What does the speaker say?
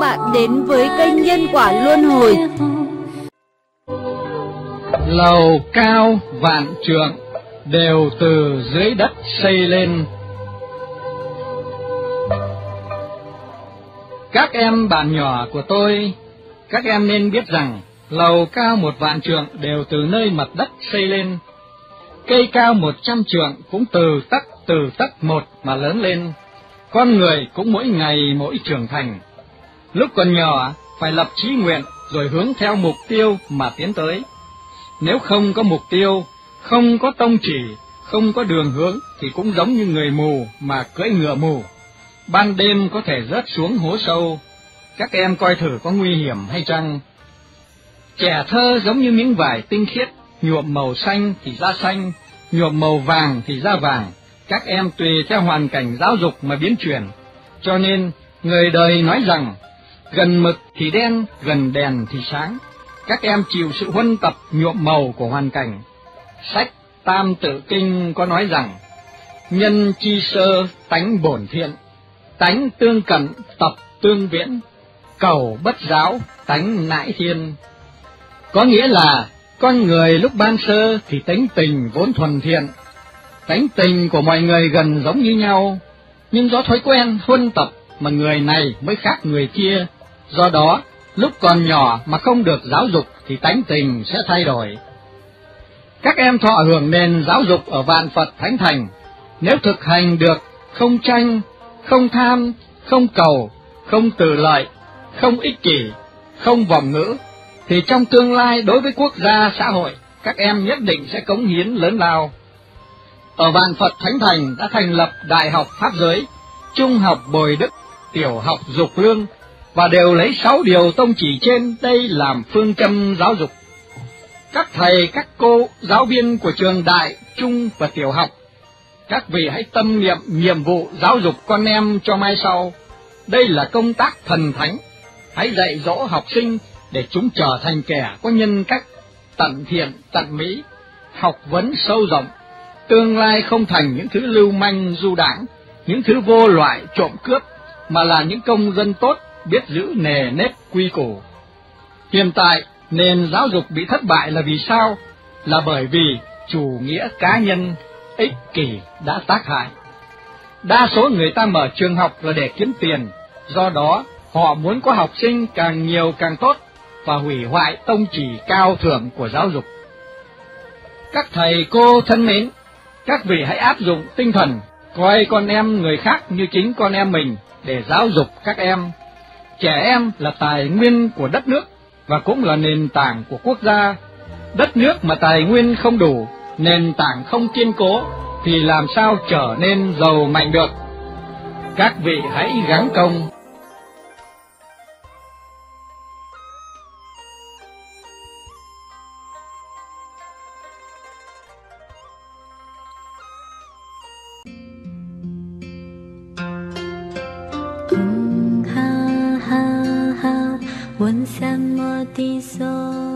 bạn đến với kênh Nhân Quả Luân Hồi. Lầu cao vạn trượng đều từ dưới đất xây lên. Các em bạn nhỏ của tôi, các em nên biết rằng lầu cao 1 vạn trượng đều từ nơi mặt đất xây lên. Cây cao 100 trượng cũng từ tấc một mà lớn lên. Con người cũng mỗi ngày mỗi trưởng thành. Lúc còn nhỏ phải lập chí nguyện rồi hướng theo mục tiêu mà tiến tới. Nếu không có mục tiêu, không có tông chỉ, không có đường hướng thì cũng giống như người mù mà cưỡi ngựa mù. Ban đêm có thể rớt xuống hố sâu. Các em coi thử có nguy hiểm hay chăng? Trẻ thơ giống như miếng vải tinh khiết, nhuộm màu xanh thì da xanh, nhuộm màu vàng thì da vàng. Các em tùy theo hoàn cảnh giáo dục mà biến chuyển. Cho nên, người đời nói rằng, gần mực thì đen, gần đèn thì sáng. Các em chịu sự huân tập nhuộm màu của hoàn cảnh. Sách Tam Tự Kinh có nói rằng, nhân chi sơ tánh bổn thiện, tánh tương cận tập tương viễn, cầu bất giáo tánh nãi thiên. Có nghĩa là, con người lúc ban sơ thì tánh tình vốn thuần thiện. Tánh tình của mọi người gần giống như nhau, nhưng do thói quen, huân tập mà người này mới khác người kia. Do đó, lúc còn nhỏ mà không được giáo dục thì tánh tình sẽ thay đổi. Các em thọ hưởng nền giáo dục ở Vạn Phật Thánh Thành, nếu thực hành được không tranh, không tham, không cầu, không tự lợi, không ích kỷ, không vọng ngữ, thì trong tương lai đối với quốc gia, xã hội, các em nhất định sẽ cống hiến lớn lao. Ở Vạn Phật Thánh Thành đã thành lập Đại học Pháp Giới, Trung học Bồi Đức, Tiểu học Dục Lương, và đều lấy 6 điều tông chỉ trên đây làm phương châm giáo dục. Các thầy, các cô, giáo viên của trường đại, trung và tiểu học, các vị hãy tâm niệm nhiệm vụ giáo dục con em cho mai sau. Đây là công tác thần thánh, hãy dạy dỗ học sinh để chúng trở thành kẻ có nhân cách, tận thiện, tận mỹ, học vấn sâu rộng. Tương lai không thành những thứ lưu manh du đảng, những thứ vô loại trộm cướp, mà là những công dân tốt biết giữ nề nếp quy củ. Hiện tại, nền giáo dục bị thất bại là vì sao? Là bởi vì chủ nghĩa cá nhân, ích kỷ đã tác hại. Đa số người ta mở trường học là để kiếm tiền, do đó họ muốn có học sinh càng nhiều càng tốt và hủy hoại tông chỉ cao thượng của giáo dục. Các thầy cô thân mến, các vị hãy áp dụng tinh thần coi con em người khác như chính con em mình để giáo dục các em. Trẻ em là tài nguyên của đất nước và cũng là nền tảng của quốc gia. Đất nước mà tài nguyên không đủ, nền tảng không kiên cố thì làm sao trở nên giàu mạnh được. Các vị hãy gắng công. One more time,